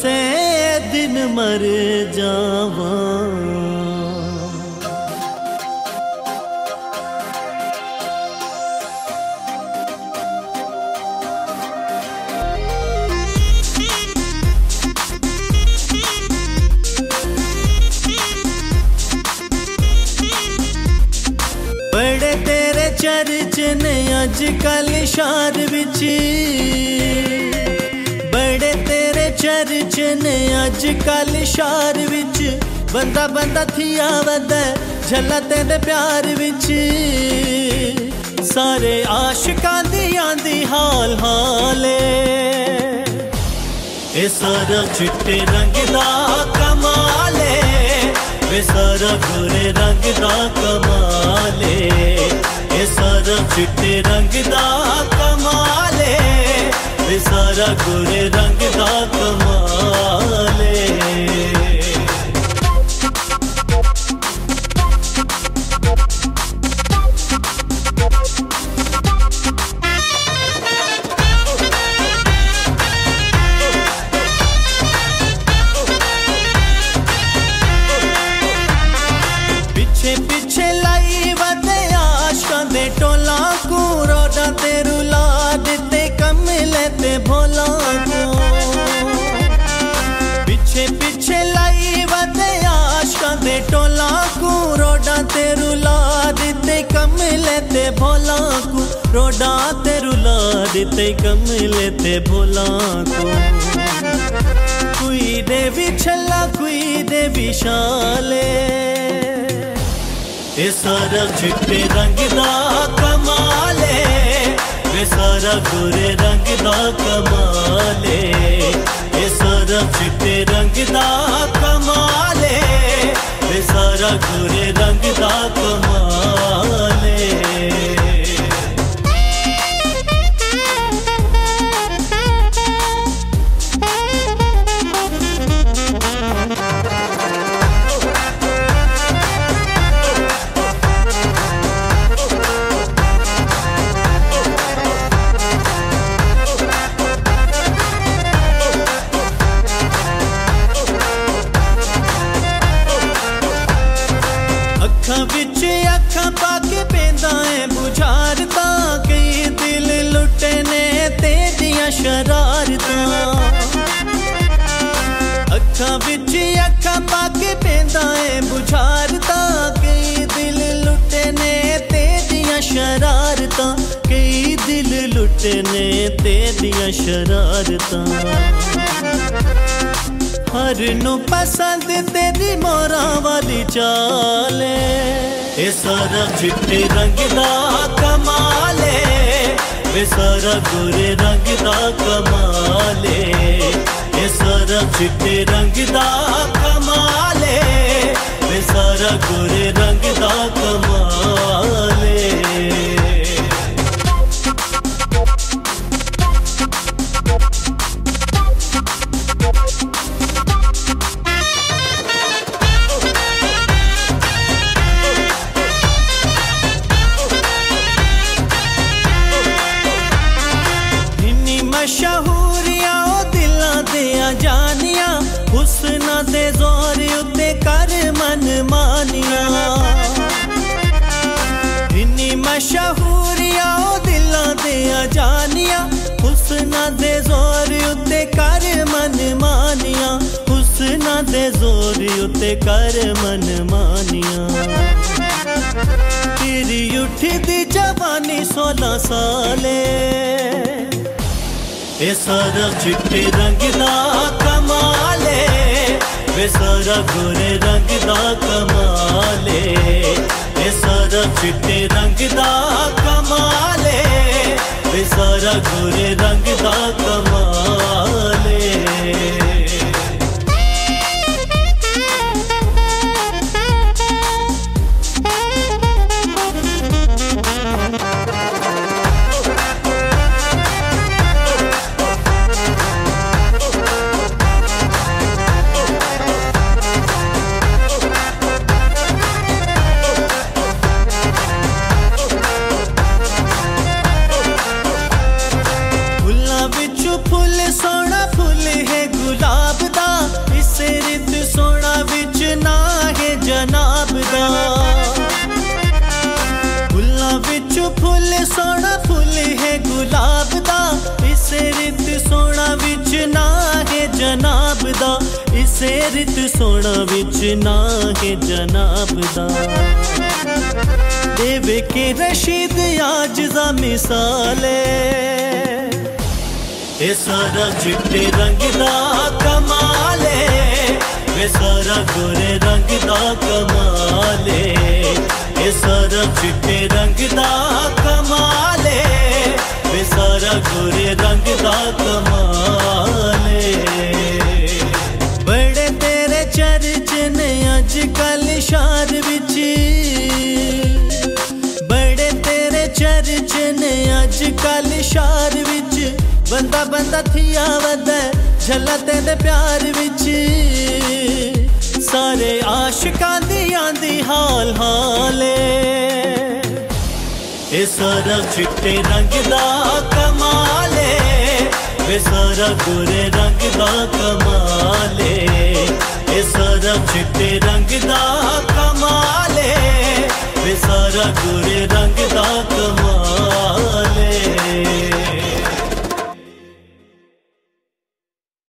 से दिन मर जावा, बड़े तेरे चर्च ने अजकल शार बिछी, बड़े तेरे चर्च ने अजकल शार बिच, बंदा बंदा थी आवद झला तेरे प्यार बिच। सारे आशिकां दी आंदी हाल हाले, ए सारा चिट्टे रंग दा कमाले, ए सारा गोरे रंग दा कमाले, ए सारा चिट्टे रंग दा कमाले, ए सारा गोरे रंग दा कमाले। भोला को पीछे पीछे लाई वते आशकां दे टोला को, रोडा ते रुला दिते कम लेते भोला को, रोडा ते रुला दिते कम लेते भोला को। कोई देवी छला कोई देवी शाले, ए सारा चिट्टे रंग दा कमाले, ए सारा गोरे रंग दा कमाले, ए सारा चिट्टे रंग दा कमाले, ए सारा गोरे रंग दा कमाले। अखा पाके पेंदा है बुझारता, कई दिल लुटने तेरिया शरारता, कई दिल लुटने तेरिया शरारता। हर नु पसंद तेरी मोरा वाली चाले, ए सारा चिट्टे रंग दा कमाले, ए सारा गोरे रंग दा कमाले, ए सारा चिट्टे रंग दा कमाले, ए सारा गोरे रंग दा कमाले। मशहूरिया दिलां दे जानिया, हुस्न दे जोर उत्ते कर मन मानिया, हुस्न दे जोर उत्ते कर मन मानिया। तेरी उठदी जवानी 16 साले, ए सारा चिट्टे रंग दा कमाले, ए सारा गोरे रंग दा कमाले, ए सारा चिट्टे रंग दा कमाले, ए सारा गोरे रंग दा कमाले। फूल जनाब दा, इसे रित सोना विच ना है जनाब दा। देवे के रशीद आजज़ा मिसाले, ए सारा चिट्टे रंग दा कमाले, ए सारा गोरे रंग दा कमाले, ए सारा चिट्टे रंग दा कमाले, ए सारा गोरे रंग दा कमाले। बड़े तेरे चर्च ने अजकल शार विच, बड़े तेरे चर्च ने अजकल शार विच, बंदा बंदा थिया वदा झल्ला तेरे प्यार विच। सारे आशिकां दी आंदी हाल हाले, ए सारा चिट्टे रंग दा कमाले, ए सारा गोरे रंग दा कमाले, ए सारा चिट्टे रंग दा कमाले, ए सारा गोरे रंग दा कमाले।